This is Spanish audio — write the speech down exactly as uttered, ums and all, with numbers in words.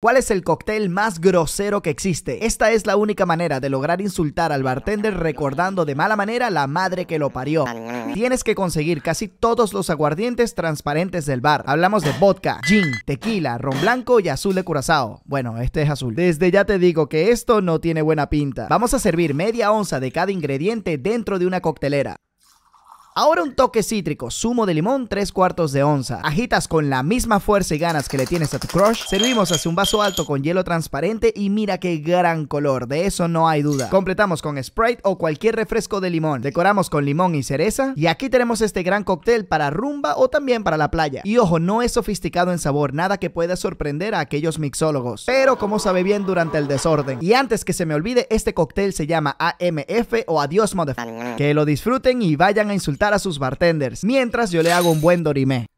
¿Cuál es el cóctel más grosero que existe? Esta es la única manera de lograr insultar al bartender recordando de mala manera la madre que lo parió. Tienes que conseguir casi todos los aguardientes transparentes del bar. Hablamos de vodka, gin, tequila, ron blanco y azul de Curazao. Bueno, este es azul. Desde ya te digo que esto no tiene buena pinta. Vamos a servir media onza de cada ingrediente dentro de una coctelera. Ahora un toque cítrico, zumo de limón, tres cuartos de onza. Agitas con la misma fuerza y ganas que le tienes a tu crush. Servimos hacia un vaso alto con hielo transparente y mira qué gran color, de eso no hay duda. Completamos con Sprite o cualquier refresco de limón. Decoramos con limón y cereza. Y aquí tenemos este gran cóctel para rumba o también para la playa. Y ojo, no es sofisticado en sabor, nada que pueda sorprender a aquellos mixólogos. Pero como sabe bien durante el desorden. Y antes que se me olvide, este cóctel se llama A M F o Adiós Motherfucker. Que lo disfruten y vayan a insultar a sus bartenders, mientras yo le hago un buen dorimé.